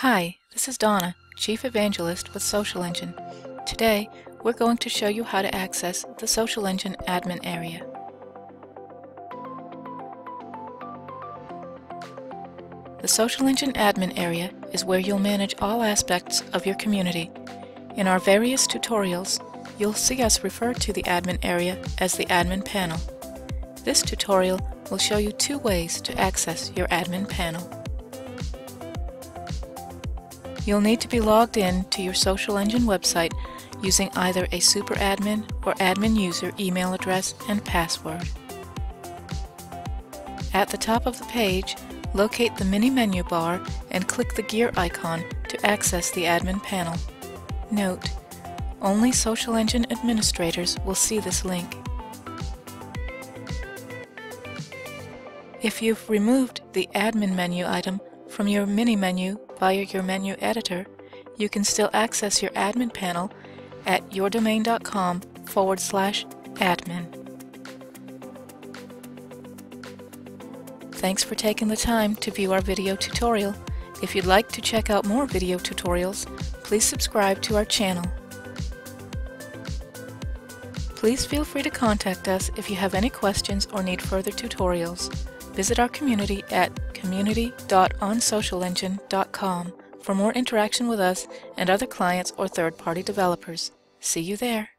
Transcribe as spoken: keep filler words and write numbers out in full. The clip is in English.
Hi, this is Donna, Chief Evangelist with SocialEngine. Today, we're going to show you how to access the SocialEngine admin area. The SocialEngine admin area is where you'll manage all aspects of your community. In our various tutorials, you'll see us refer to the admin area as the admin panel. This tutorial will show you two ways to access your admin panel. You'll need to be logged in to your SocialEngine website using either a superadmin or admin user email address and password. At the top of the page, locate the mini menu bar and click the gear icon to access the admin panel. Note, only SocialEngine administrators will see this link. If you've removed the admin menu item from your mini menu via your menu editor, you can still access your admin panel at yourdomain.com forward slash admin. Thanks for taking the time to view our video tutorial. If you'd like to check out more video tutorials, please subscribe to our channel. Please feel free to contact us if you have any questions or need further tutorials. Visit our community at community dot on social engine dot com for more interaction with us and other clients or third-party developers. See you there!